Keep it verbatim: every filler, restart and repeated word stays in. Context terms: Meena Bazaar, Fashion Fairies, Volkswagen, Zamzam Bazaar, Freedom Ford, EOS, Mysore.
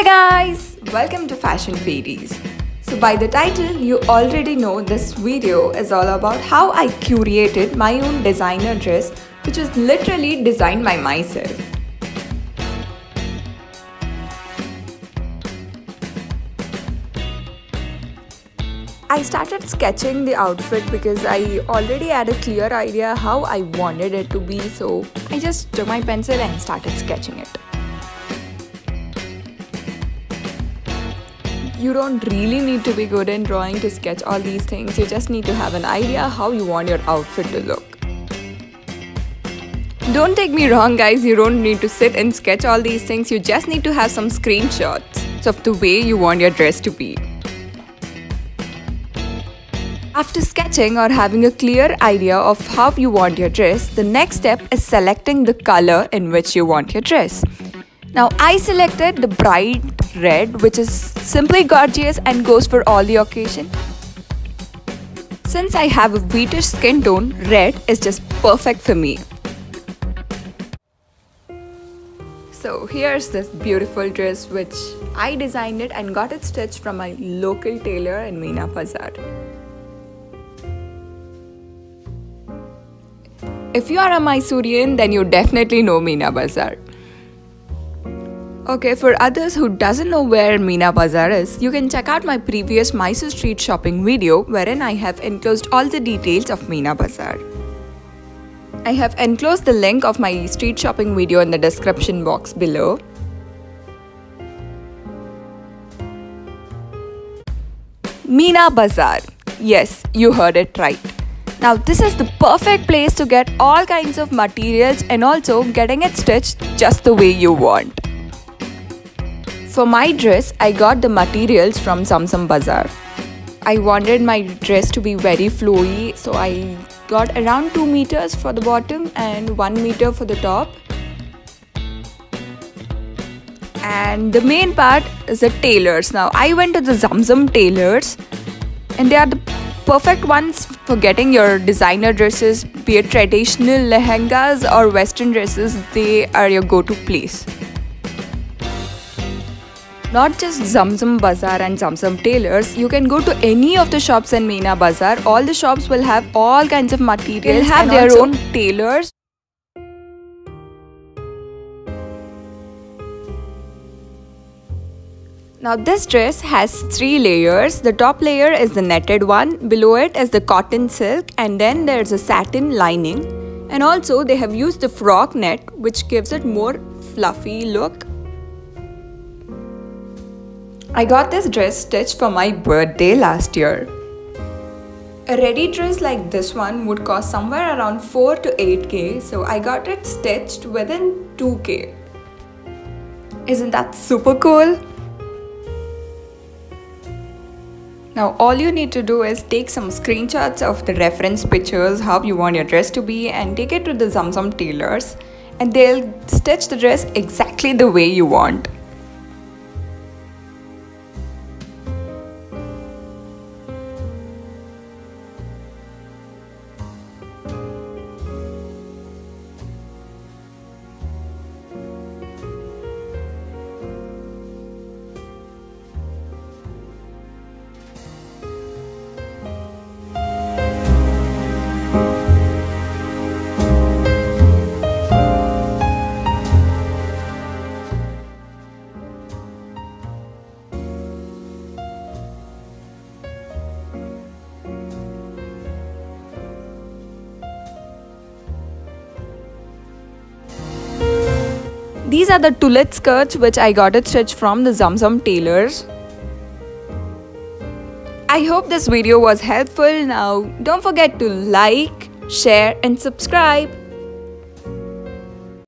Hey guys! Welcome to Fashion Fairies. So by the title, you already know this video is all about how I curated my own designer dress, which was literally designed by myself. I started sketching the outfit because I already had a clear idea how I wanted it to be, so I just took my pencil and started sketching it. You don't really need to be good in drawing to sketch all these things. You just need to have an idea how you want your outfit to look. Don't take me wrong guys, you don't need to sit and sketch all these things. You just need to have some screenshots of the way you want your dress to be. After sketching or having a clear idea of how you want your dress, the next step is selecting the color in which you want your dress. Now I selected the bright red, which is simply gorgeous and goes for all the occasion. Since I have a wheatish skin tone, red is just perfect for me. So here's this beautiful dress which I designed it and got it stitched from my local tailor in Meena Bazaar. If you are a Mysorean, then you definitely know Meena Bazaar. Okay, for others who doesn't know where Meena Bazaar is, you can check out my previous Mysore street shopping video wherein I have enclosed all the details of Meena Bazaar. I have enclosed the link of my street shopping video in the description box below. Meena Bazaar. Yes, you heard it right. Now this is the perfect place to get all kinds of materials and also getting it stitched just the way you want. For my dress, I got the materials from Zamzam Bazaar. I wanted my dress to be very flowy, so I got around two meters for the bottom and one meter for the top. And the main part is the tailors. Now I went to the Zamzam Tailors and they are the perfect ones for getting your designer dresses, be it traditional lehengas or western dresses, they are your go-to place. Not just Zamzam Bazaar and Zamzam Tailors, you can go to any of the shops in Meena Bazaar. All the shops will have all kinds of materials. They'll have and their own tailors. Now this dress has three layers. The top layer is the netted one, below it is the cotton silk, and then there's a satin lining. And also they have used the frog net, which gives it more fluffy look. I got this dress stitched for my birthday last year. A ready dress like this one would cost somewhere around four to eight K, so I got it stitched within two K. Isn't that super cool? Now all you need to do is take some screenshots of the reference pictures, how you want your dress to be, and take it to the Zamzam Tailors and they'll stitch the dress exactly the way you want. These are the tullet skirts which I got it stitched from the Zamzam Tailors. I hope this video was helpful. Now don't forget to like, share and subscribe.